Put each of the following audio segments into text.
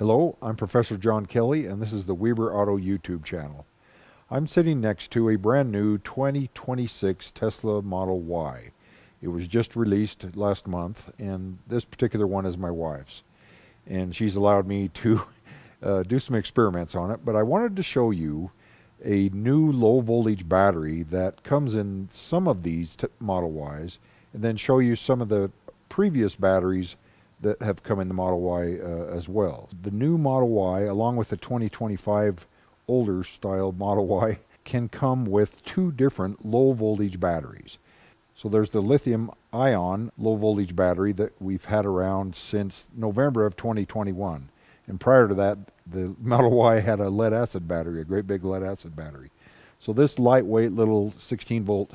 Hello, I'm Professor John Kelly, and this is the Weber Auto YouTube channel. I'm sitting next to a brand new 2026 Tesla Model Y. It was just released last month, and this particular one is my wife's. And she's allowed me to do some experiments on it, but I wanted to show you a new low voltage battery that comes in some of these Model Ys, and then show you some of the previous batteries that have come in the Model Y as well. The new Model Y, along with the 2025 older style Model Y, can come with two different low voltage batteries. So there's the lithium ion low voltage battery that we've had around since November of 2021. And prior to that, the Model Y had a lead acid battery, a great big lead acid battery. So this lightweight little 16 volt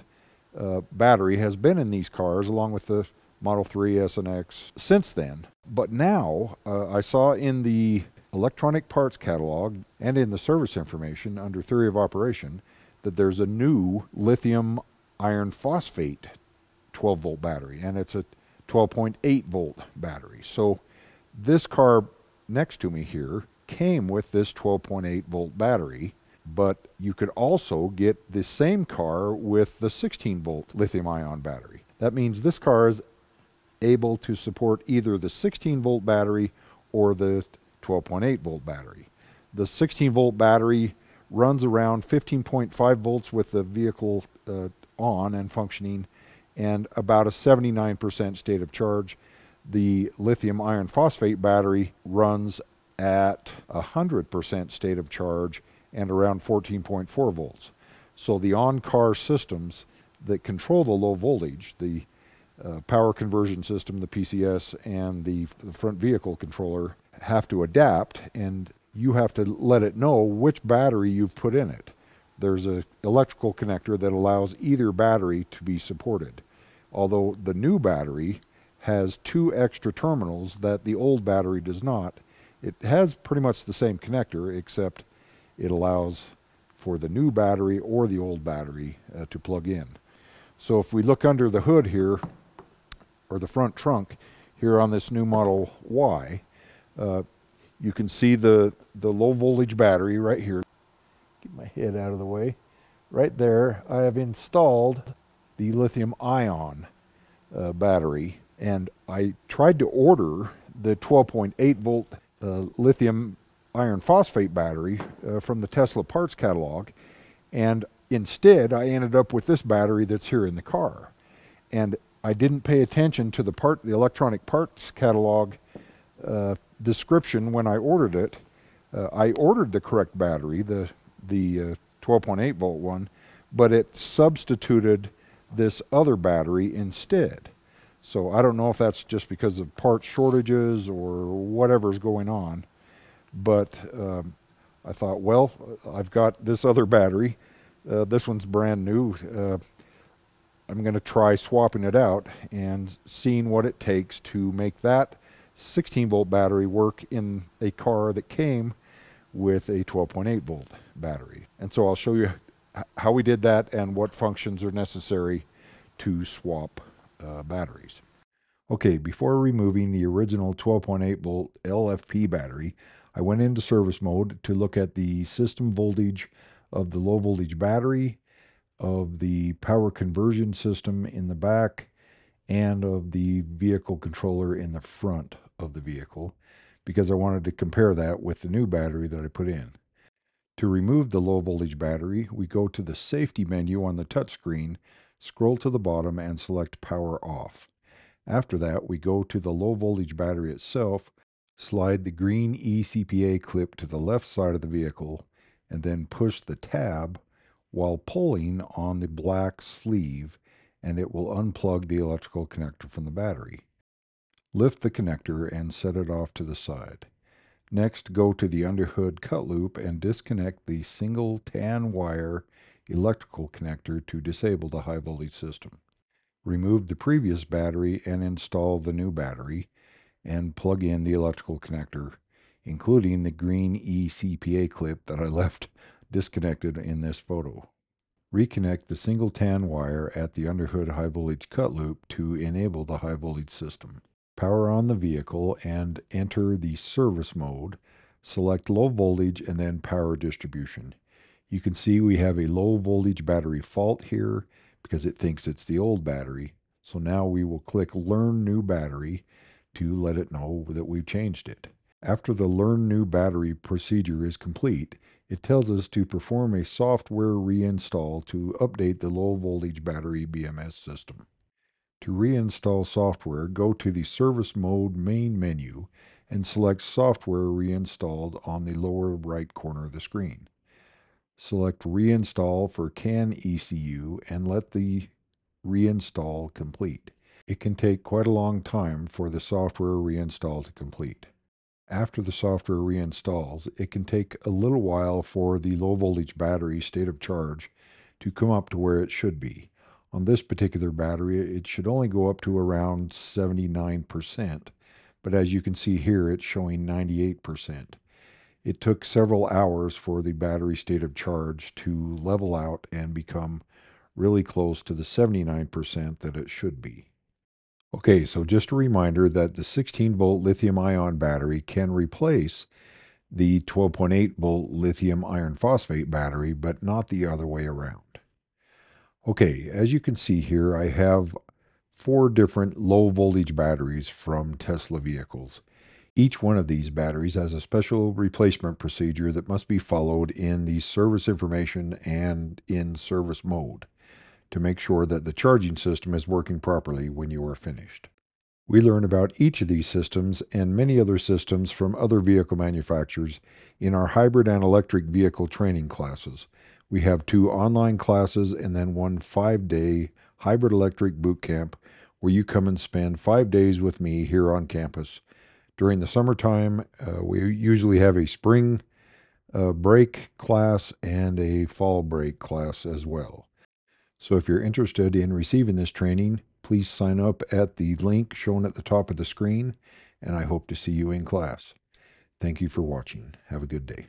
battery has been in these cars along with the Model 3 SNX since then. But now I saw in the electronic parts catalog and in the service information under theory of operation that there's a new lithium iron phosphate 12 volt battery, and it's a 12.8 volt battery. So this car next to me here came with this 12.8 volt battery, but you could also get the same car with the 16 volt lithium ion battery. That means this car is able to support either the 16 volt battery or the 12.8 volt battery. The 16 volt battery runs around 15.5 volts with the vehicle on and functioning, and about a 79% state of charge. The lithium iron phosphate battery runs at 100% state of charge and around 14.4 volts. So the on-car systems that control the low voltage, the power conversion system, the PCS, and the front vehicle controller have to adapt, and you have to let it know which battery you've put in it. There's an electrical connector that allows either battery to be supported, although the new battery has two extra terminals that the old battery does not. It has pretty much the same connector, except it allows for the new battery or the old battery to plug in. So if we look under the hood here, or the front trunk here on this new Model Y, you can see the low voltage battery right here. Get my head out of the way. Right there, I have installed the lithium ion battery, and I tried to order the 12.8 volt lithium iron phosphate battery from the Tesla parts catalog, and instead I ended up with this battery that's here in the car. And I didn't pay attention to the electronic parts catalog description when I ordered it. I ordered the correct battery, the 12.8 volt one, but it substituted this other battery instead. So I don't know if that's just because of part shortages or whatever's going on, but I thought, well, I've got this other battery. This one's brand new. I'm going to try swapping it out and seeing what it takes to make that 16 volt battery work in a car that came with a 12.8 volt battery. And so I'll show you how we did that and what functions are necessary to swap batteries. Okay, before removing the original 12.8 volt LFP battery, I went into service mode to look at the system voltage of the low voltage battery, of the power conversion system in the back, and of the vehicle controller in the front of the vehicle, because I wanted to compare that with the new battery that I put in. To remove the low voltage battery, we go to the safety menu on the touchscreen, scroll to the bottom and select power off. After that, we go to the low voltage battery itself, slide the green ECPA clip to the left side of the vehicle, and then push the tab while pulling on the black sleeve, and it will unplug the electrical connector from the battery. Lift the connector and set it off to the side. Next, go to the underhood cut loop and disconnect the single tan wire electrical connector to disable the high voltage system. Remove the previous battery and install the new battery, and plug in the electrical connector, including the green ECPA clip that I left disconnected in this photo. Reconnect the single tan wire at the underhood high voltage cut loop to enable the high voltage system. power on the vehicle, and enter the service mode. Select low voltage and then power distribution. You can see we have a low voltage battery fault here because it thinks it's the old battery. So now we will click Learn New Battery to let it know that we've changed it. After the Learn New Battery procedure is complete, it tells us to perform a software reinstall to update the low voltage battery BMS system. To reinstall software, go to the Service Mode main menu and select Software Reinstalled on the lower right corner of the screen. Select Reinstall for CAN ECU and let the reinstall complete. It can take quite a long time for the software reinstall to complete. After the software reinstalls, it can take a little while for the low voltage battery state of charge to come up to where it should be. On this particular battery, it should only go up to around 79%, but as you can see here, it's showing 98%. It took several hours for the battery state of charge to level out and become really close to the 79% that it should be. Okay, so just a reminder that the 16-volt lithium-ion battery can replace the 12.8-volt lithium iron phosphate battery, but not the other way around. Okay, as you can see here, I have 4 different low-voltage batteries from Tesla vehicles. Each one of these batteries has a special replacement procedure that must be followed in the service information and in service mode to make sure that the charging system is working properly when you are finished. We learn about each of these systems and many other systems from other vehicle manufacturers in our hybrid and electric vehicle training classes. We have 2 online classes and then one 5-day hybrid electric boot camp where you come and spend 5 days with me here on campus. During the summertime, we usually have a spring break class and a fall break class as well. So if you're interested in receiving this training, please sign up at the link shown at the top of the screen, and I hope to see you in class. Thank you for watching. Have a good day.